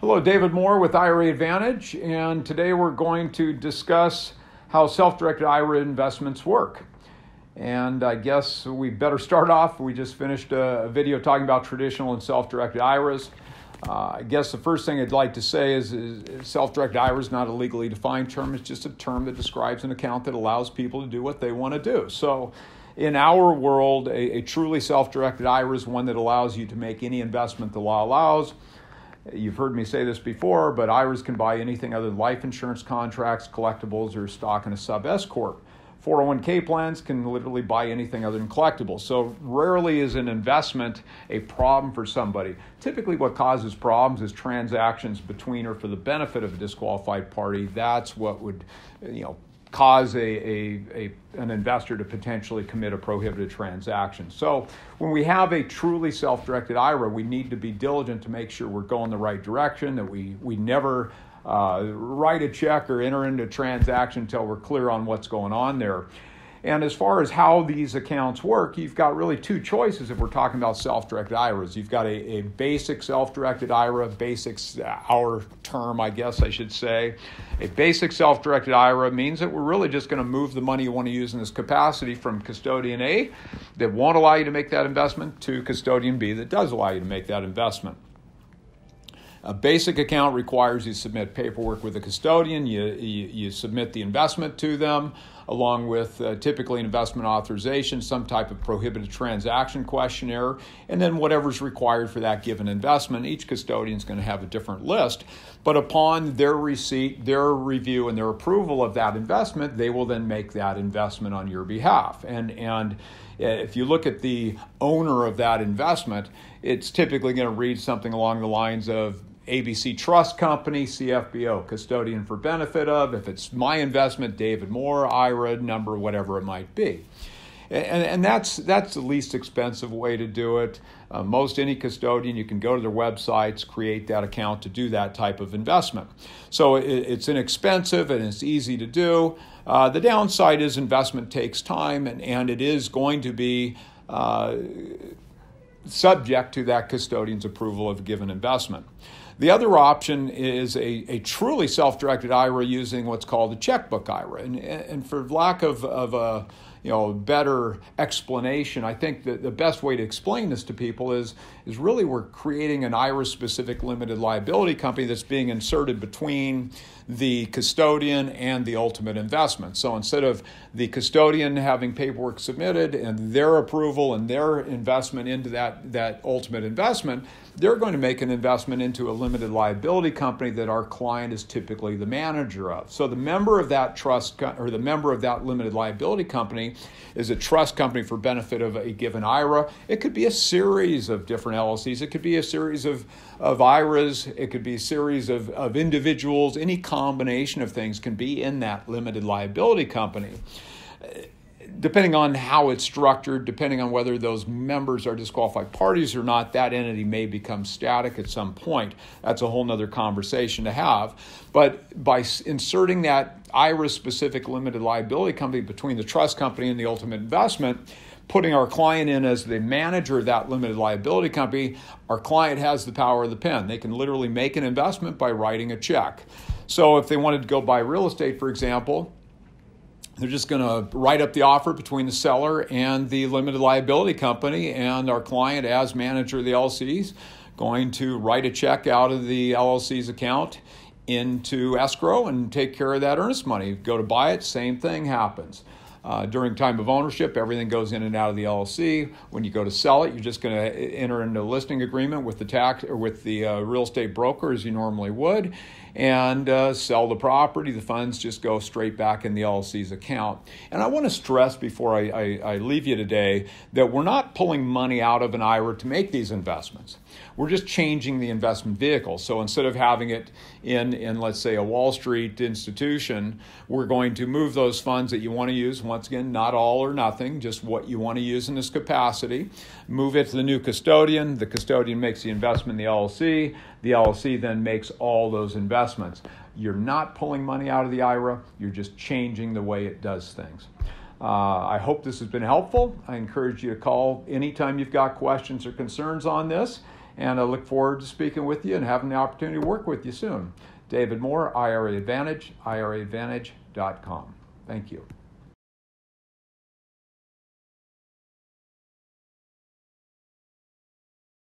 Hello, David Moore with IRA Advantage, and today we're going to discuss how self-directed IRA investments work. And I guess we better start off. We just finished a video talking about traditional and self-directed IRAs. I guess the first thing I'd like to say is self-directed IRA is not a legally defined term. It's just a term that describes an account that allows people to do what they want to do. So in our world, a truly self-directed IRA is one that allows you to make any investment the law allows. You've heard me say this before, but IRAs can buy anything other than life insurance contracts, collectibles, or stock in a sub-S corp. 401k plans can literally buy anything other than collectibles. So rarely is an investment a problem for somebody. Typically what causes problems is transactions between or for the benefit of a disqualified party. That's what would, cause an investor to potentially commit a prohibited transaction. So when we have a truly self-directed IRA, we need to be diligent to make sure we're going the right direction, that we never write a check or enter into a transaction until we're clear on what's going on there. And as far as how these accounts work, you've got really two choices if we're talking about self-directed IRAs. You've got a basic self-directed IRA, A basic self-directed IRA means that we're really just going to move the money you want to use in this capacity from custodian A that won't allow you to make that investment to custodian B that does allow you to make that investment. A basic account requires you submit paperwork with a custodian. You submit the investment to them, along with typically an investment authorization, some type of prohibited transaction questionnaire, and then whatever's required for that given investment. Each custodian is going to have a different list. But upon their receipt, their review, and their approval of that investment, they will then make that investment on your behalf. And if you look at the owner of that investment, it's typically going to read something along the lines of ABC Trust Company, CFBO, custodian for benefit of, if it's my investment, David Moore, IRA number, whatever it might be. And that's the least expensive way to do it. Most any custodian, you can go to their websites, create that account to do that type of investment. So it's inexpensive and it's easy to do. The downside is investment takes time and it is going to be subject to that custodian's approval of a given investment. The other option is a truly self-directed IRA using what's called a checkbook IRA. And for lack of a better explanation, I think that the best way to explain this to people is really we're creating an IRA-specific limited liability company that's being inserted between the custodian and the ultimate investment. So instead of the custodian having paperwork submitted and their approval and their investment into that ultimate investment, they're going to make an investment into a limited liability company that our client is typically the manager of. So the member of that limited liability company is a trust company for benefit of a given IRA. It could be a series of different LLCs. It could be a series of IRAs. It could be a series of individuals. Any combination of things can be in that limited liability company. Depending on how it's structured, depending on whether those members are disqualified parties or not, that entity may become static at some point. That's a whole other conversation to have. But by inserting that IRA-specific limited liability company between the trust company and the ultimate investment, putting our client in as the manager of that limited liability company, our client has the power of the pen. They can literally make an investment by writing a check. So if they wanted to go buy real estate, for example, they're just going to write up the offer between the seller and the limited liability company, and our client, as manager of the LLCs, going to write a check out of the LLC's account into escrow and take care of that earnest money. Go to buy it, same thing happens. During time of ownership, everything goes in and out of the LLC. When you go to sell it, you're just going to enter into a listing agreement with the real estate broker as you normally would, and sell the property. The funds just go straight back in the LLC's account. And I want to stress before I leave you today that we're not pulling money out of an IRA to make these investments. We're just changing the investment vehicle. So instead of having it in let's say, a Wall Street institution, we're going to move those funds that you want to use. Once again, not all or nothing, just what you want to use in this capacity. Move it to the new custodian. The custodian makes the investment in the LLC. The LLC then makes all those investments. You're not pulling money out of the IRA. You're just changing the way it does things. I hope this has been helpful. I encourage you to call anytime you've got questions or concerns on this. And I look forward to speaking with you and having the opportunity to work with you soon. David Moore, IRA Advantage, IRAadvantage.com. Thank you.